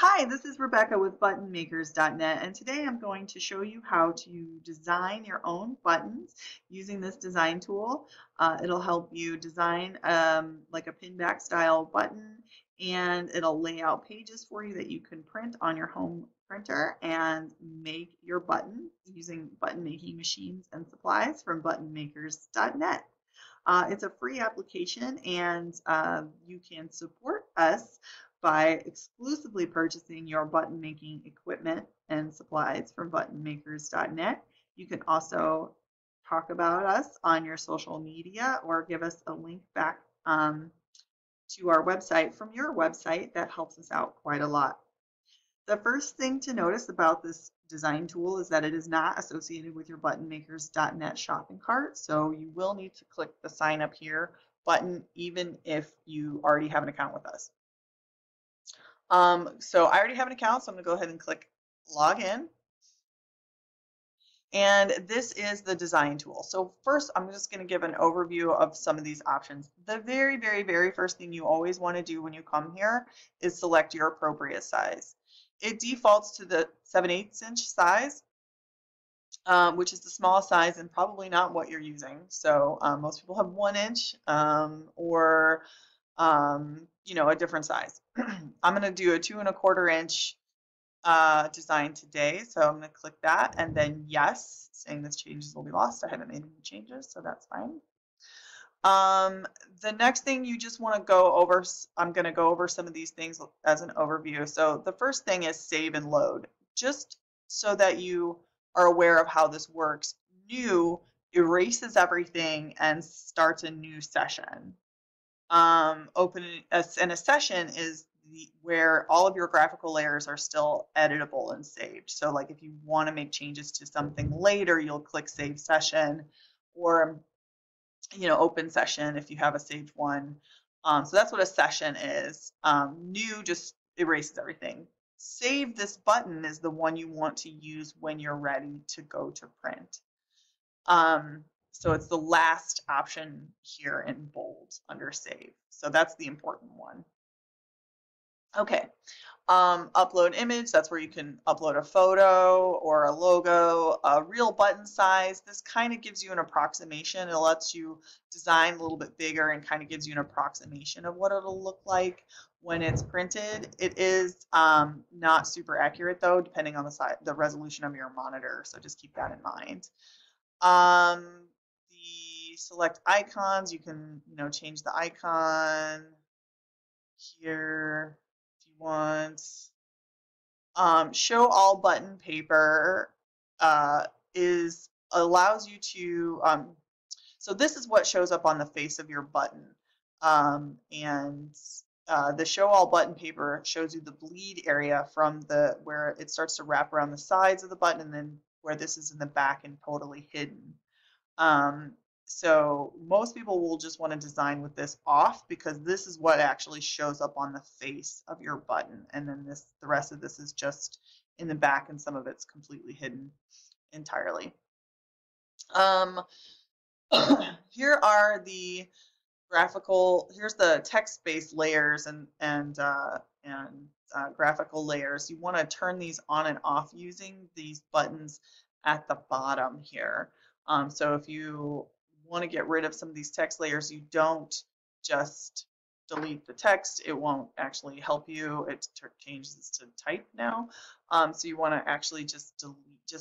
Hi, this is Rebecca with ButtonMakers.net, and today I'm going to show you how to design your own buttons using this design tool. It'll help you design like a pinback style button, and it'll lay out pages for you that you can print on your home printer and make your button using button making machines and supplies from ButtonMakers.net. It's a free application, and you can support us by exclusively purchasing your button making equipment and supplies from buttonmakers.net. You can also talk about us on your social media or give us a link back to our website from your website. That helps us out quite a lot. The first thing to notice about this design tool is that it is not associated with your buttonmakers.net shopping cart, so you will need to click the sign up here button even if you already have an account with us. So I already have an account, so I'm going to go ahead and click Login. And this is the design tool. So first, I'm just going to give an overview of some of these options. The very first thing you always want to do when you come here is select your appropriate size. It defaults to the 7/8" size, which is the smallest size and probably not what you're using. So most people have 1" or you know, a different size. I'm going to do a 2¼ inch design today, so I'm going to click that and then yes, saying this changes will be lost. I haven't made any changes, so that's fine. The next thing you just want to go over, I'm going to go over some of these things as an overview. So the first thing is save and load, just so that you are aware of how this works. New erases everything and starts a new session. And a session is where all of your graphical layers are still editable and saved. So like if you want to make changes to something later, you'll click Save Session, or you know, Open Session if you have a saved one. So that's what a session is. New just erases everything. Save this button is the one you want to use when you're ready to go to print. So it's the last option here in bold under save. So that's the important one. Okay, upload image. That's where you can upload a photo or a logo, a real button size. This kind of gives you an approximation. It lets you design a little bit bigger and kind of gives you an approximation of what it'll look like when it's printed. It is not super accurate though, depending on the size, the resolution of your monitor. So just keep that in mind. Select icons. You can, you know, change the icon here if you want. Show all button paper allows you to. So this is what shows up on the face of your button, the show all button paper shows you the bleed area from where it starts to wrap around the sides of the button, and then where this is in the back and totally hidden. So most people will just want to design with this off because this is what actually shows up on the face of your button. And then the rest of this is just in the back, and some of it's completely hidden entirely. Here are the graphical, here's the text-based layers and graphical layers. You want to turn these on and off using these buttons at the bottom here. So if you want to get rid of some of these text layers, you don't just delete the text. It won't actually help you. It changes to type now. So you want to actually just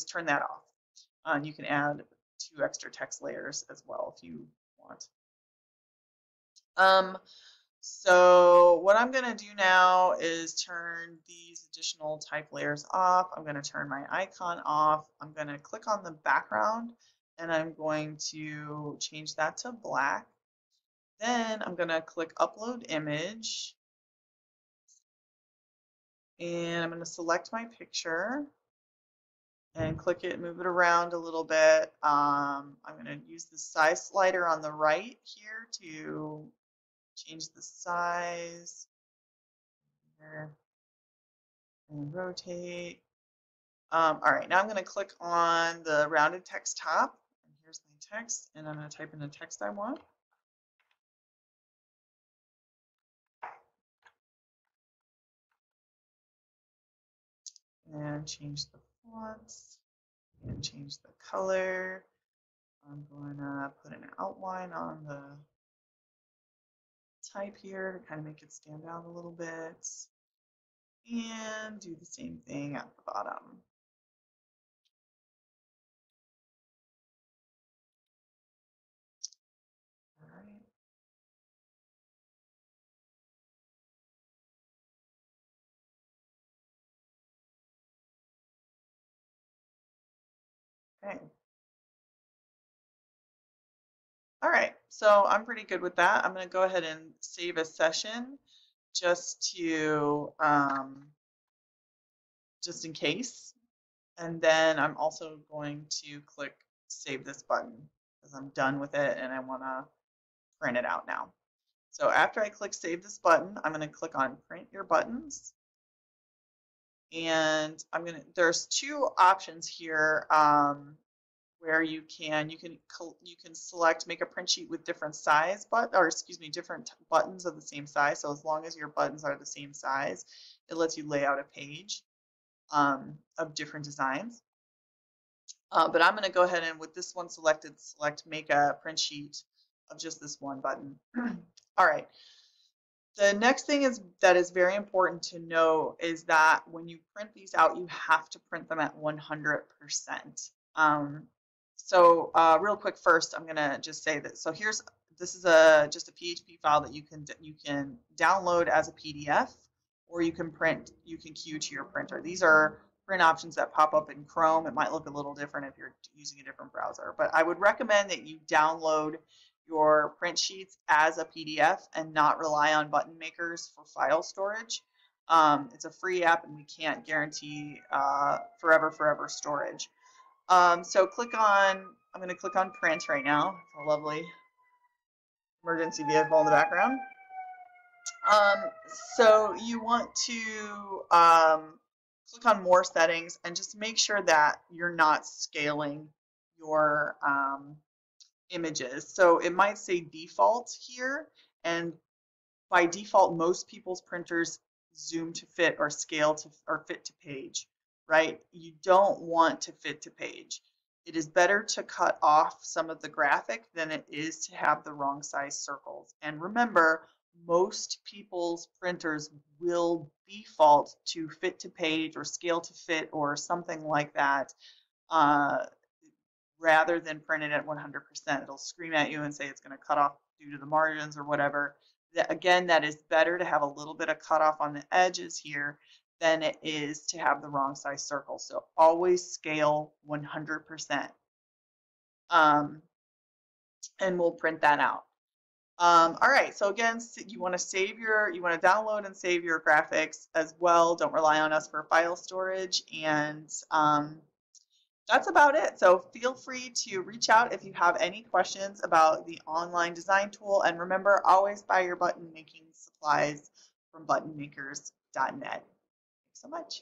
turn that off. You can add 2 extra text layers as well if you want. So what I'm going to do now is turn these additional type layers off. I'm going to turn my icon off. I'm going to click on the background, and I'm going to change that to black. Then I'm going to click Upload Image, and I'm going to select my picture and click it, move it around a little bit. I'm going to use the size slider on the right here to change the size here and rotate. All right, now I'm going to click on the rounded text top, and here's my text, and I'm going to type in the text I want. and change the fonts and change the color. I'm going to put an outline on the type here to kind of make it stand out a little bit, and do the same thing at the bottom. All right. Okay. All right, so I'm pretty good with that. I'm going to go ahead and save a session just in case. And then I'm also going to click Save This button because I'm done with it and I want to print it out now. So after I click Save This button, I'm going to click on Print Your Buttons. And I'm going to, there's two options here where you can select, make a print sheet with different size, different buttons of the same size. So as long as your buttons are the same size, it lets you lay out a page of different designs. But I'm going to go ahead and with this one selected, make a print sheet of just this one button. All right. The next thing that is very important to know is that when you print these out, you have to print them at 100%. Real quick first, I'm gonna just say that. So this is just a PHP file that you can download as a PDF, or you can queue to your printer. These are print options that pop up in Chrome. It might look a little different if you're using a different browser, but I would recommend that you download your print sheets as a PDF and not rely on Button Makers for file storage. It's a free app, and we can't guarantee forever storage. So I'm going to click on print right now. It's a lovely emergency vehicle in the background. So you want to click on more settings and just make sure that you're not scaling your images. So it might say default here, and by default, most people's printers zoom to fit or scale to or fit to page. Right? You don't want to fit to page. It is better to cut off some of the graphic than it is to have the wrong size circles. And remember, most people's printers will default to fit to page or scale to fit or something like that rather than print it at 100%. It'll scream at you and say it's going to cut off due to the margins or whatever. Again, that is better to have a little bit of cutoff on the edges here than it is to have the wrong size circle. So always scale 100%. And we'll print that out. All right, so again, you want to download and save your graphics as well. Don't rely on us for file storage. And that's about it. So feel free to reach out if you have any questions about the online design tool. And remember, always buy your button making supplies from ButtonMakers.net. So much.